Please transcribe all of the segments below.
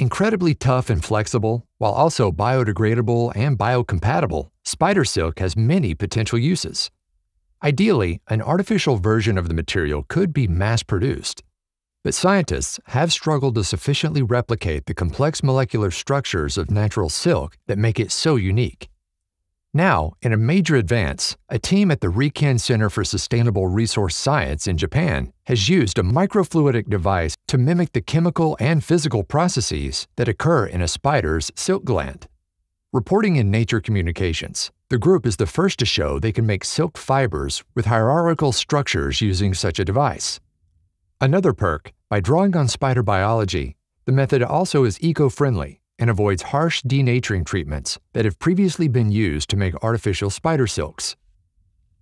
Incredibly tough and flexible, while also biodegradable and biocompatible, spider silk has many potential uses. Ideally, an artificial version of the material could be mass-produced, but scientists have struggled to sufficiently replicate the complex molecular structures of natural silk that make it so unique. Now, in a major advance, a team at the RIKEN Center for Sustainable Resource Science in Japan has used a microfluidic device to mimic the chemical and physical processes that occur in a spider's silk gland. Reporting in Nature Communications, the group is the first to show they can make silk fibers with hierarchical structures using such a device. Another perk, by drawing on spider biology, the method also is eco-friendly and avoids harsh denaturing treatments that have previously been used to make artificial spider silks.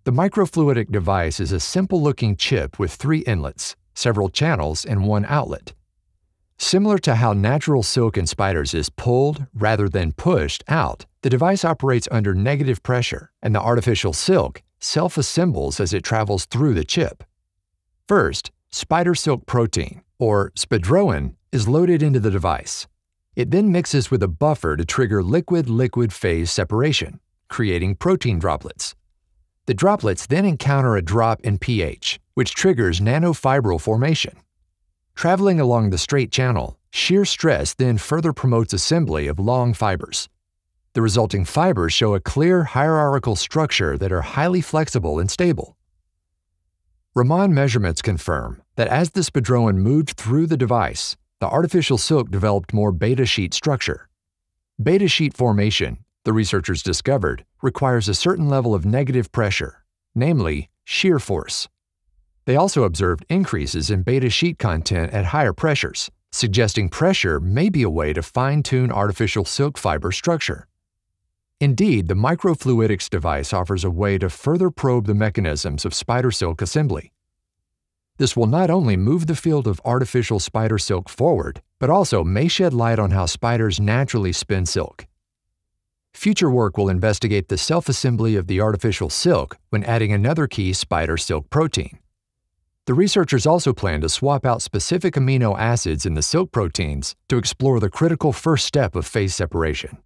The microfluidic device is a simple-looking chip with 3 inlets, several channels, and 1 outlet. Similar to how natural silk in spiders is pulled rather than pushed out, the device operates under negative pressure, and the artificial silk self-assembles as it travels through the chip. First, spider silk protein, or spidroin, is loaded into the device. It then mixes with a buffer to trigger liquid-liquid phase separation, creating protein droplets. The droplets then encounter a drop in pH, which triggers nanofibril formation. Traveling along the straight channel, shear stress then further promotes assembly of long fibers. The resulting fibers show a clear hierarchical structure that are highly flexible and stable. Raman measurements confirm that as the spidroin moved through the device, the artificial silk developed more beta sheet structure. Beta sheet formation, the researchers discovered, requires a certain level of negative pressure, namely shear force. They also observed increases in beta sheet content at higher pressures, suggesting pressure may be a way to fine-tune artificial silk fiber structure. Indeed, the microfluidics device offers a way to further probe the mechanisms of spider silk assembly. This will not only move the field of artificial spider silk forward, but also may shed light on how spiders naturally spin silk. Future work will investigate the self-assembly of the artificial silk when adding another key spider silk protein. The researchers also plan to swap out specific amino acids in the silk proteins to explore the critical first step of phase separation.